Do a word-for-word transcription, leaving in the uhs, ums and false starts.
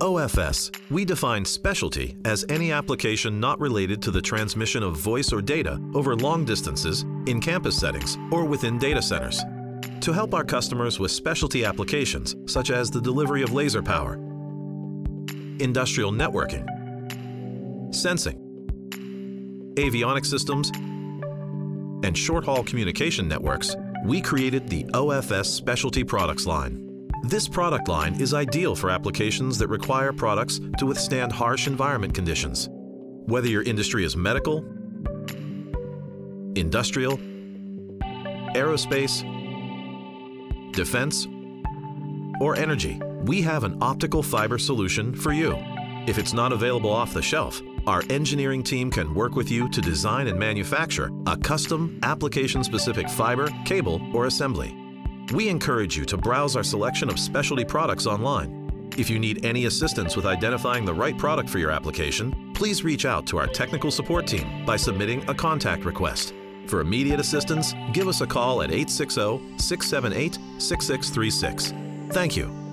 At O F S, we define specialty as any application not related to the transmission of voice or data over long distances, in campus settings, or within data centers. To help our customers with specialty applications, such as the delivery of laser power, industrial networking, sensing, avionic systems, and short-haul communication networks, we created the O F S Specialty Products line. This product line is ideal for applications that require products to withstand harsh environment conditions. Whether your industry is medical, industrial, aerospace, defense, or energy, we have an optical fiber solution for you. If it's not available off the shelf, our engineering team can work with you to design and manufacture a custom, application-specific fiber, cable, or assembly. We encourage you to browse our selection of specialty products online. If you need any assistance with identifying the right product for your application, please reach out to our technical support team by submitting a contact request. For immediate assistance, give us a call at eight six zero, six seven eight, six six three six. Thank you.